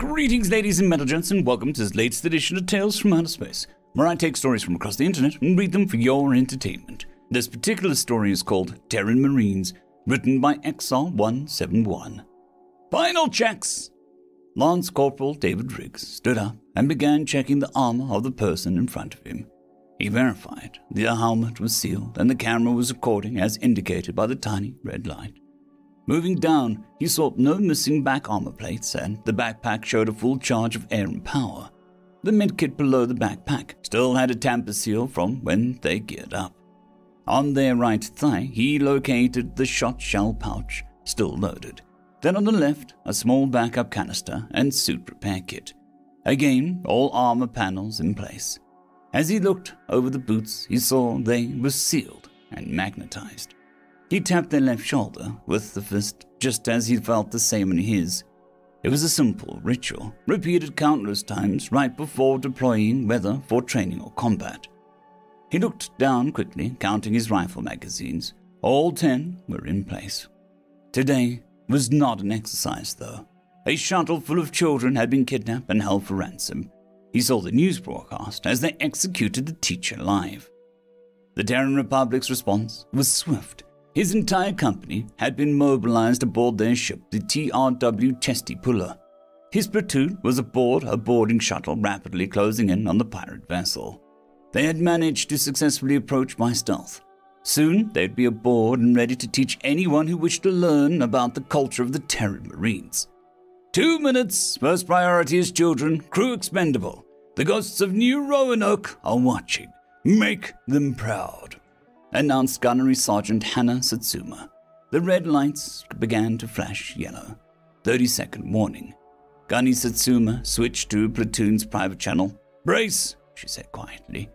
Greetings, ladies and gentlemen, and welcome to this latest edition of Tales from Outer Space, where I take stories from across the internet and read them for your entertainment. This particular story is called Terran Marines, written by XR171. Final checks! Lance Corporal David Riggs stood up and began checking the armor of the person in front of him. He verified the helmet was sealed and the camera was recording as indicated by the tiny red light. Moving down, he saw no missing back armor plates, and the backpack showed a full charge of air and power. The medkit below the backpack still had a tamper seal from when they geared up. On their right thigh, he located the shot shell pouch, still loaded. Then on the left, a small backup canister and suit repair kit. Again, all armor panels in place. As he looked over the boots, he saw they were sealed and magnetized. He tapped their left shoulder with the fist just as he felt the same in his. It was a simple ritual, repeated countless times right before deploying, whether for training or combat. He looked down quickly, counting his rifle magazines. All 10 were in place. Today was not an exercise, though. A shuttle full of children had been kidnapped and held for ransom. He saw the news broadcast as they executed the teacher live. The Terran Republic's response was swift. His entire company had been mobilized aboard their ship, the TRW Chesty Puller. His platoon was aboard a boarding shuttle, rapidly closing in on the pirate vessel. They had managed to successfully approach by stealth. Soon, they'd be aboard and ready to teach anyone who wished to learn about the culture of the Terran Marines. 2 minutes. First priority is children. Crew expendable. The ghosts of New Roanoke are watching. Make them proud, announced Gunnery Sergeant Hannah Satsuma. The red lights began to flash yellow. 30-second warning. Gunny Satsuma switched to platoon's private channel. Brace, she said quietly.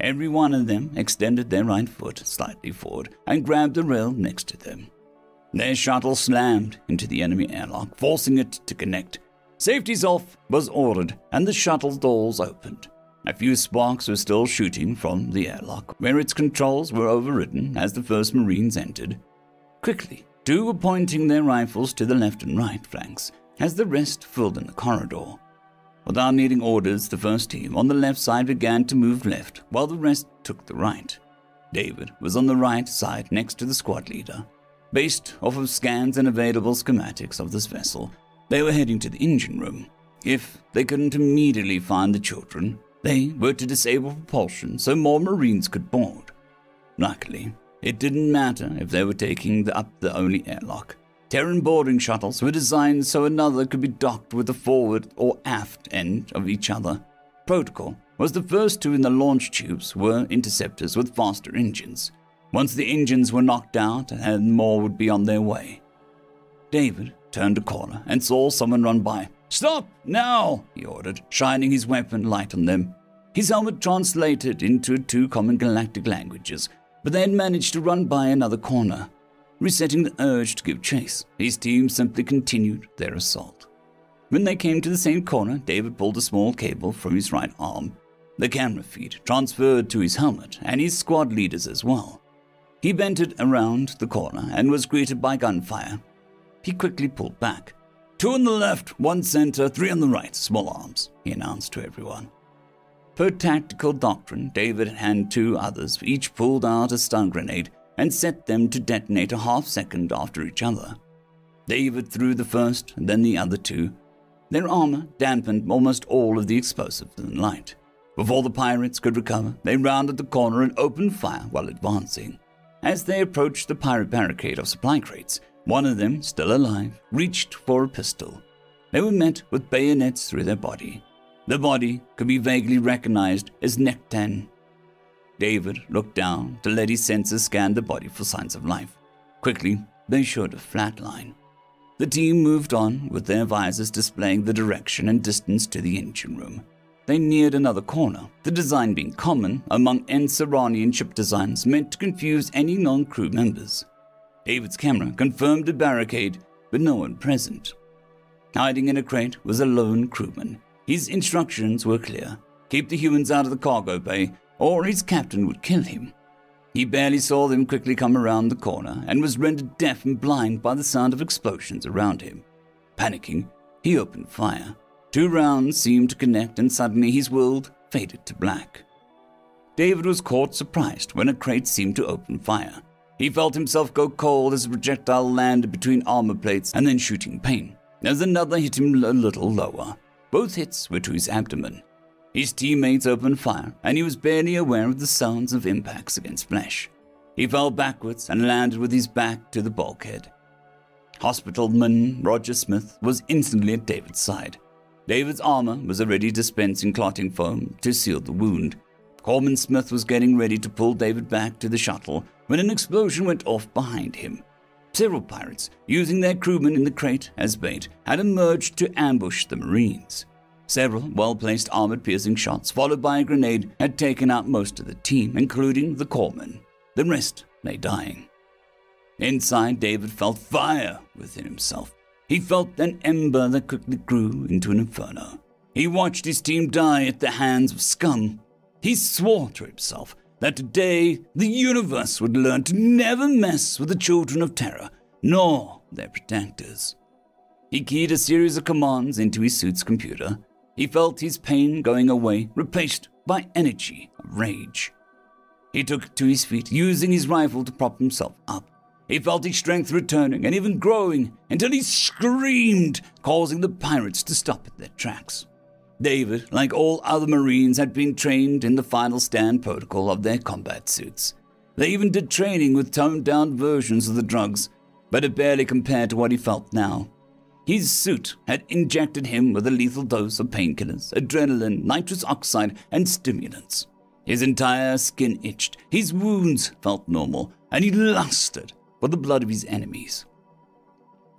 Every one of them extended their right foot slightly forward and grabbed the rail next to them. Their shuttle slammed into the enemy airlock, forcing it to connect. Safety's off was ordered, and the shuttle doors opened. A few sparks were still shooting from the airlock, where its controls were overridden as the first Marines entered. Quickly, 2 were pointing their rifles to the left and right flanks, as the rest filled in the corridor. Without needing orders, the first team on the left side began to move left, while the rest took the right. David was on the right side next to the squad leader. Based off of scans and available schematics of this vessel, they were heading to the engine room. If they couldn't immediately find the children, they were to disable propulsion so more Marines could board. Luckily, it didn't matter if they were taking up the only airlock. Terran boarding shuttles were designed so another could be docked with the forward or aft end of each other. Protocol was the first 2 in the launch tubes were interceptors with faster engines. Once the engines were knocked out, and more would be on their way. David turned a corner and saw someone run by. "Stop now," he ordered, shining his weapon light on them. His helmet translated into 2 common galactic languages, but they had managed to run by another corner. Resetting the urge to give chase, his team simply continued their assault. When they came to the same corner, David pulled a small cable from his right arm. The camera feed transferred to his helmet and his squad leaders as well. He bent it around the corner and was greeted by gunfire. He quickly pulled back. 2 on the left, 1 center, 3 on the right, small arms, he announced to everyone. Per tactical doctrine, David and 2 others each pulled out a stun grenade and set them to detonate a half-second after each other. David threw the first, and then the other 2. Their armor dampened almost all of the explosives and light. Before the pirates could recover, they rounded the corner and opened fire while advancing. As they approached the pirate barricade of supply crates, one of them, still alive, reached for a pistol. They were met with bayonets through their body. The body could be vaguely recognized as Nectan. David looked down to let his sensors scan the body for signs of life. Quickly, they showed a flat line. The team moved on, with their visors displaying the direction and distance to the engine room. They neared another corner, the design being common among Encerarian ship designs meant to confuse any non-crew members. David's camera confirmed a barricade, but no one present. Hiding in a crate was a lone crewman. His instructions were clear. Keep the humans out of the cargo bay, or his captain would kill him. He barely saw them quickly come around the corner and was rendered deaf and blind by the sound of explosions around him. Panicking, he opened fire. Two rounds seemed to connect, and suddenly his world faded to black. David was caught surprised when a crate seemed to open fire. He felt himself go cold as the projectile landed between armor plates and then shooting pain, as another hit him a little lower. Both hits were to his abdomen. His teammates opened fire, and he was barely aware of the sounds of impacts against flesh. He fell backwards and landed with his back to the bulkhead. Hospitalman Roger Smith was instantly at David's side. David's armor was already dispensing clotting foam to seal the wound. Coleman Smith was getting ready to pull David back to the shuttle when an explosion went off behind him. Several pirates, using their crewmen in the crate as bait, had emerged to ambush the Marines. Several well-placed armor-piercing shots, followed by a grenade, had taken out most of the team, including the corpsman. The rest lay dying. Inside, David felt fire within himself. He felt an ember that quickly grew into an inferno. He watched his team die at the hands of scum. He swore to himself that today the universe would learn to never mess with the children of Terra, nor their protectors. He keyed a series of commands into his suit's computer. He felt his pain going away, replaced by energy of rage. He took to his feet, using his rifle to prop himself up. He felt his strength returning and even growing until he screamed, causing the pirates to stop at their tracks. David, like all other Marines, had been trained in the final stand protocol of their combat suits. They even did training with toned-down versions of the drugs, but it barely compared to what he felt now. His suit had injected him with a lethal dose of painkillers, adrenaline, nitrous oxide, and stimulants. His entire skin itched, his wounds felt normal, and he lusted for the blood of his enemies.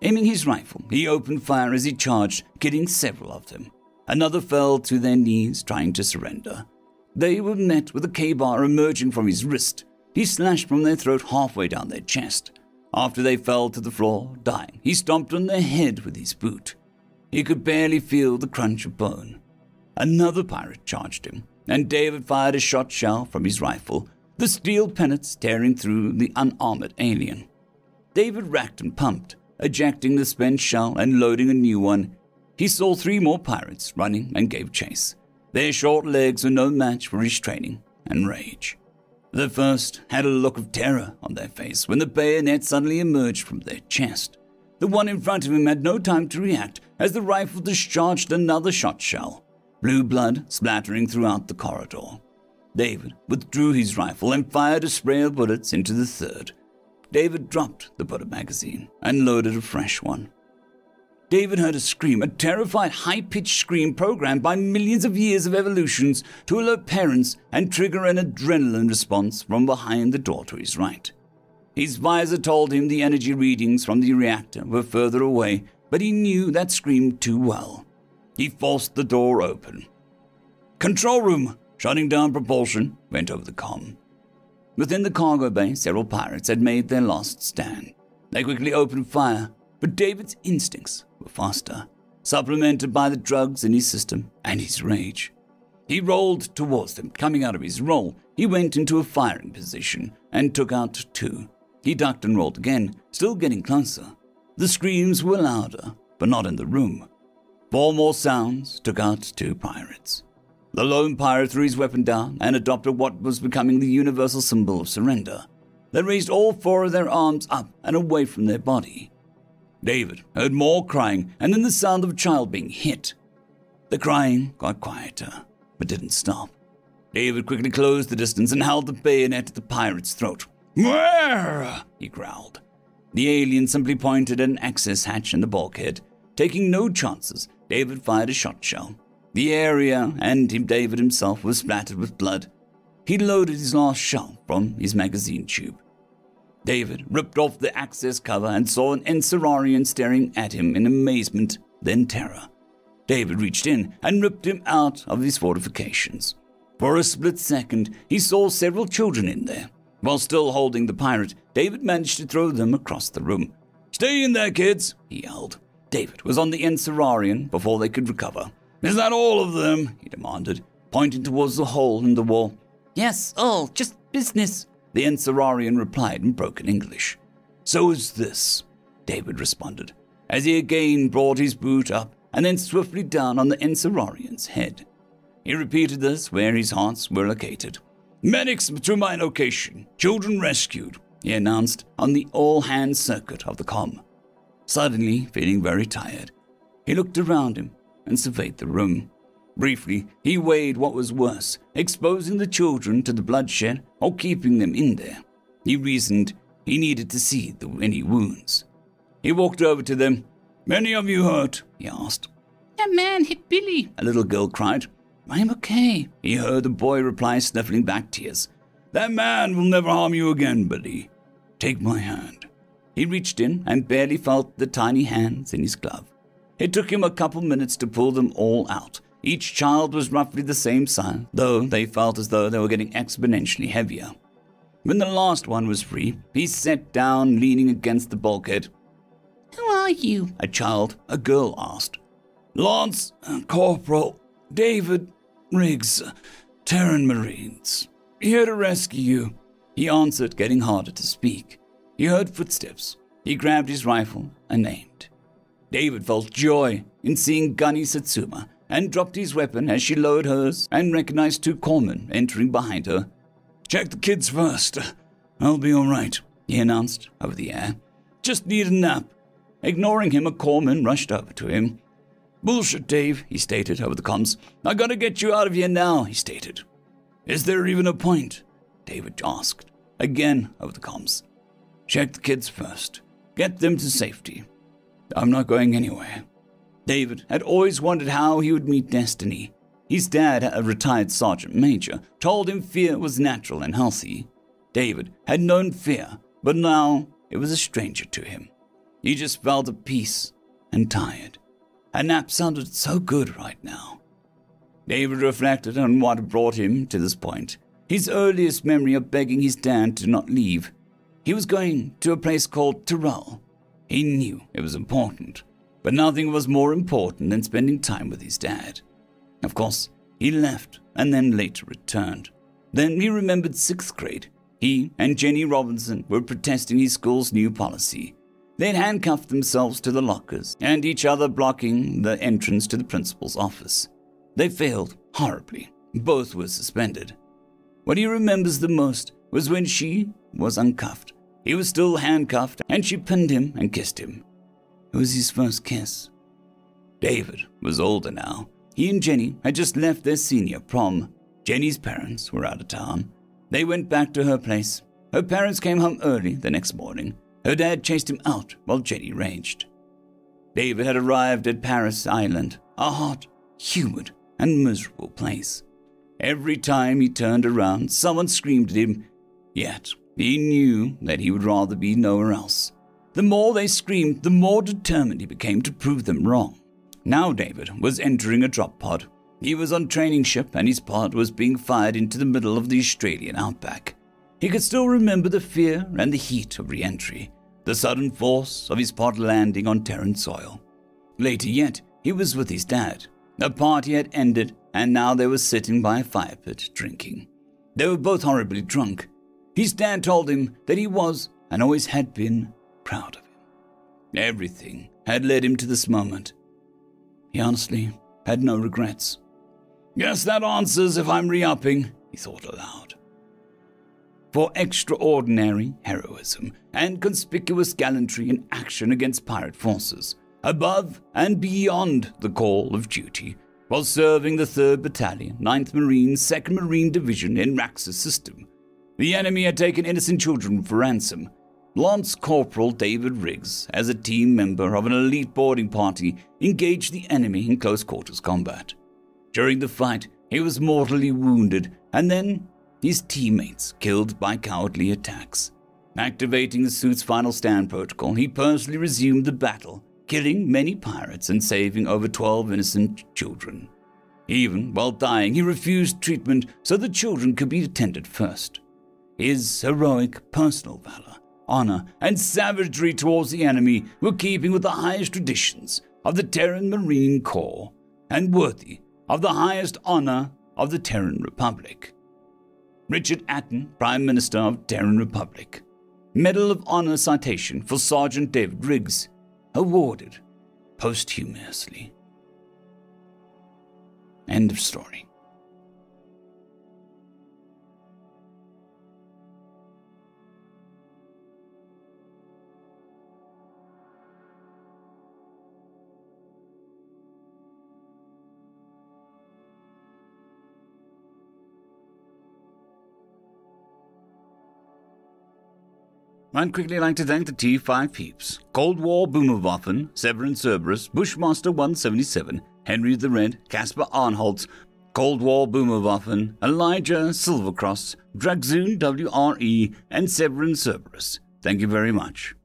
Aiming his rifle, he opened fire as he charged, killing several of them. Another fell to their knees, trying to surrender. They were met with a K-bar emerging from his wrist. He slashed from their throat halfway down their chest. After they fell to the floor, dying, he stomped on their head with his boot. He could barely feel the crunch of bone. Another pirate charged him, and David fired a shot shell from his rifle, the steel pellets tearing through the unarmored alien. David racked and pumped, ejecting the spent shell and loading a new one. He saw three more pirates running and gave chase. Their short legs were no match for his training and rage. The first had a look of terror on their face when the bayonet suddenly emerged from their chest. The one in front of him had no time to react as the rifle discharged another shot shell, blue blood splattering throughout the corridor. David withdrew his rifle and fired a spray of bullets into the third. David dropped the bullet magazine and loaded a fresh one. David heard a scream, a terrified high-pitched scream programmed by millions of years of evolutions to alert parents and trigger an adrenaline response from behind the door to his right. His visor told him the energy readings from the reactor were further away, but he knew that scream too well. He forced the door open. "Control room, shutting down propulsion," went over the comm. Within the cargo bay, several pirates had made their last stand. They quickly opened fire, but David's instincts were faster, supplemented by the drugs in his system and his rage. He rolled towards them. Coming out of his roll, he went into a firing position and took out two. He ducked and rolled again, still getting closer. The screams were louder, but not in the room. Four more sounds took out two pirates. The lone pirate threw his weapon down and adopted what was becoming the universal symbol of surrender. They raised all four of their arms up and away from their body. David heard more crying and then the sound of a child being hit. The crying got quieter, but didn't stop. David quickly closed the distance and held the bayonet at the pirate's throat. "Where?" he growled. The alien simply pointed at an access hatch in the bulkhead. Taking no chances, David fired a shot shell. The area and David himself was splattered with blood. He loaded his last shell from his magazine tube. David ripped off the access cover and saw an Encerarian staring at him in amazement, then terror. David reached in and ripped him out of his fortifications. For a split second, he saw several children in there. While still holding the pirate, David managed to throw them across the room. "Stay in there, kids," he yelled. David was on the Encerarian before they could recover. "Is that all of them?" he demanded, pointing towards the hole in the wall. "Yes, all, just business," the Encerarian replied in broken English. "So is this," David responded, as he again brought his boot up and then swiftly down on the Encerarian's head. He repeated this where his hearts were located. "Medics to my location. Children rescued," he announced on the all-hands circuit of the comm. Suddenly, feeling very tired, he looked around him and surveyed the room. Briefly, he weighed what was worse, exposing the children to the bloodshed or keeping them in there. He reasoned he needed to see any wounds. He walked over to them. "Many of you hurt?" he asked. "That man hit Billy," a little girl cried. "I'm okay," he heard the boy reply, snuffling back tears. "That man will never harm you again, Billy. Take my hand." He reached in and barely felt the tiny hands in his glove. It took him a couple minutes to pull them all out. Each child was roughly the same size, though they felt as though they were getting exponentially heavier. When the last one was free, he sat down, leaning against the bulkhead. "Who are you?" a girl asked. "Lance, Corporal David Riggs, Terran Marines. Here to rescue you," he answered, getting harder to speak. He heard footsteps. He grabbed his rifle and aimed. David felt joy in seeing Gunny Satsuma and dropped his weapon as she lowered hers and recognized two corpsmen entering behind her. "Check the kids first. I'll be all right," he announced over the air. "Just need a nap." Ignoring him, a corpsman rushed over to him. "Bullshit, Dave," he stated over the comms. "I gotta get you out of here now," he stated. "Is there even a point?" David asked, again over the comms. "Check the kids first. Get them to safety. I'm not going anywhere." David had always wondered how he would meet destiny. His dad, a retired sergeant major, told him fear was natural and healthy. David had known fear, but now it was a stranger to him. He just felt at peace and tired. A nap sounded so good right now. David reflected on what had brought him to this point. His earliest memory of begging his dad to not leave. He was going to a place called Terrell. He knew it was important, but nothing was more important than spending time with his dad. Of course, he left and then later returned. Then he remembered sixth grade. He and Jenny Robinson were protesting his school's new policy. They'd handcuffed themselves to the lockers and each other, blocking the entrance to the principal's office. They failed horribly. Both were suspended. What he remembers the most was when she was uncuffed. He was still handcuffed, and she pinned him and kissed him. It was his first kiss. David was older now. He and Jenny had just left their senior prom. Jenny's parents were out of town. They went back to her place. Her parents came home early the next morning. Her dad chased him out while Jenny raged. David had arrived at Paris Island, a hot, humid, and miserable place. Every time he turned around, someone screamed at him, yet he knew that he would rather be nowhere else. The more they screamed, the more determined he became to prove them wrong. Now David was entering a drop pod. He was on training ship and his pod was being fired into the middle of the Australian outback. He could still remember the fear and the heat of re-entry, the sudden force of his pod landing on Terran soil. Later yet, he was with his dad. The party had ended and now they were sitting by a fire pit drinking. They were both horribly drunk. His dad told him that he was, and always had been, proud of him. Everything had led him to this moment. He honestly had no regrets. "Guess that answers if I'm re-upping," he thought aloud. For extraordinary heroism and conspicuous gallantry in action against pirate forces, above and beyond the call of duty, while serving the 3rd Battalion, 9th Marines, 2nd Marine Division in Rax's system, the enemy had taken innocent children for ransom. Lance Corporal David Riggs, as a team member of an elite boarding party, engaged the enemy in close quarters combat. During the fight, he was mortally wounded, and then his teammates killed by cowardly attacks. Activating the suit's final stand protocol, he personally resumed the battle, killing many pirates and saving over 12 innocent children. Even while dying, he refused treatment so the children could be attended first. His heroic personal valor, honor, and savagery towards the enemy were keeping with the highest traditions of the Terran Marine Corps and worthy of the highest honor of the Terran Republic. Richard Atten, Prime Minister of Terran Republic. Medal of Honor citation for Sergeant David Riggs, awarded posthumously. End of story. I'd quickly like to thank the T5 peeps: Cold War Boomerwaffen, Severin Cerberus, Bushmaster 177, Henry the Red, Caspar Arnholtz, Cold War Boomerwaffen, Elijah Silvercross, Dragzoon WRE, and Severin Cerberus. Thank you very much.